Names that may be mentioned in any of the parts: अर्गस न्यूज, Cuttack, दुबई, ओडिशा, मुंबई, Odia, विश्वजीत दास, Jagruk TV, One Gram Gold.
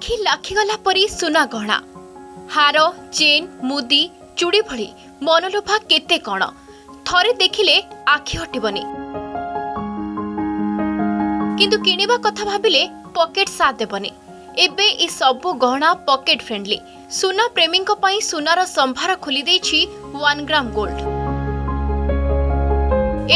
आखि लाखिगला परी सुना गहना हार चेन मुदी चूड़ी भली मनलोभा केते कण थरे देखिले आखि हटिबनी किंतु किनिबा कथा भाबिले पॉकेट साथ देबनी। एबे इ सबु गहना पॉकेट फ्रेंडली सुना प्रेमींको पई सुनार संभार खुली देछि 1 ग्राम गोल्ड।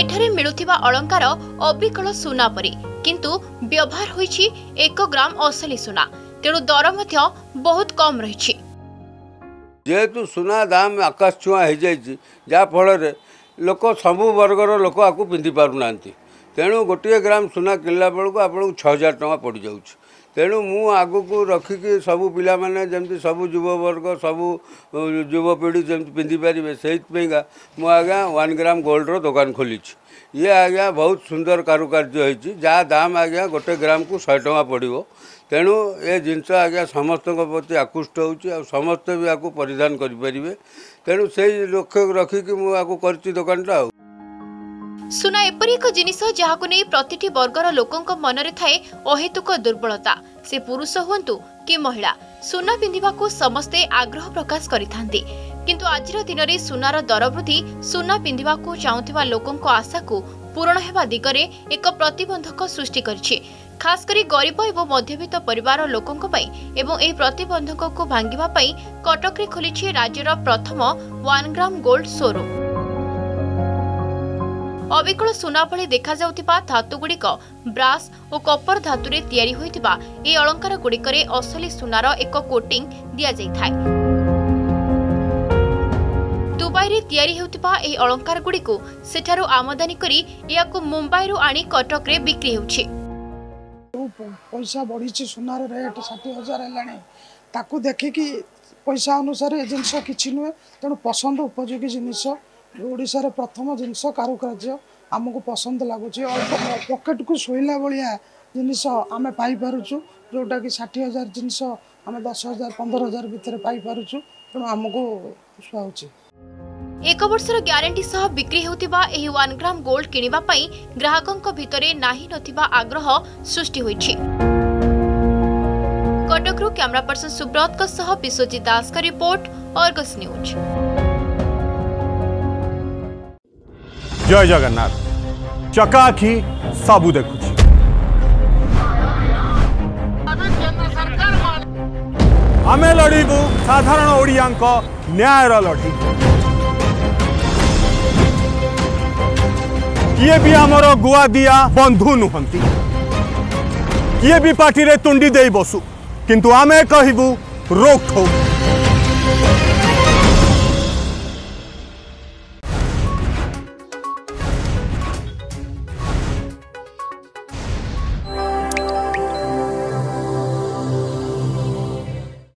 एठारे मिलुथिबा अलंकार अबिकल सुना परी किंतु व्यवहार होइछि 1 ग्राम असली सुना तेणु दर मध्य बहुत कम रहिछि। जेहेतु सुना दाम आकाश छुआ हो जाइछि जाफल लोक सबु वर्गर लोक आपको पिंधि पारु नांती तेणु गोटे ग्राम सुना किनला बेलू आप 6000 टका पड़ जाऊँ। तेणु मु आगु को रखिकी सबू पिला माने जमती सबू युववर्ग सबू युवपीढ़ी जमती पिंधि पारे सेगा मु आज्ञा 1 ग्राम गोल्ड रो दुकान खोली। ये आज्ञा बहुत सुंदर कारुकार्य होती जहाँ दाम आज्ञा गोटे ग्राम को 100 टका पड़ो। तेणु ये जिनस आज्ञा समस्त प्रति आकृष्ट हो समस्त भी आपको परिधान करें। तेणु से लक्ष्य रखिकी मुझे कर दुकानटा सुना एपरी एक जिनिस जहाकु नै प्रतिटी वर्गर लोकंक मनरे थाए अहेतुक दुर्बलता। से पुरुष हुंतु कि महिला सुना पिंधिबाकू समस्ते आग्रह प्रकाश करिथांती किंतु आजिर दिनरे सुनार दर वृद्धि सुना पिंधिबाकू चाहुथिबा लोकंक आशाकू पूरण हेबा दिगरे एक प्रतिबंधक सृष्टि करिछि। खास करी गरीब एवं मध्यवित्त परिवार लोकंक पई एवं एही प्रतिबंधककू भांगिबा पई कटक रे खोलिछि राज्यर प्रथम 1 ग्राम गोल्ड शोरूम। अबिकल सुना भली देखा जाउथिबा धातु गुड़िक ब्रास और कपर धातु रे तयारी होइथिबा ए अलंकार गुड़िक रे असली सुनार एक कोटिंग दिया जाइथाय। दुबई रे तयारी होउथिबा ए अलंकार गुड़िकु सेठारु आमदानी करी याकु मुंबई रु आनी कटक रे बिक्री होउछि। पैसा बढ़िछि सुनार रेट 60000 हेलाणी ताकु देखिकि पैसा अनुसार ए जिंस किछि नुए तेनु पसंद उपयोगी जिंस ओडिशार प्रथम जिनस कारुकार्य आमको पसंद लगुच पकेट को शोला भाया जिनस आम पाइपु जोटा कि 60000 जिनस आम 10000 15000 भितर पाइपु तेणु आमको सुहाउची। एक वर्षर ग्यारंटी सह बिक्री होतिबा एही 1 ग्राम गोल्ड किनिबा पई ग्राहकंक भितरे नाही नथिबा आग्रह सृष्टि होईछि। कटकरू कैमरा पर्सन सुब्रत का सह विश्वजीत दास का रिपोर्ट अर्गस न्यूज। जय जगन्नाथ। चकाखी सबू देखु आमे लड़ू साधारण ओडिया न्यायर लड़ी किए भी आमर गुआ दिया बंधु नुहंती किए भी पार्टी रे तुंडी दे बसु किंतु आमे कहबू रोक ठोक।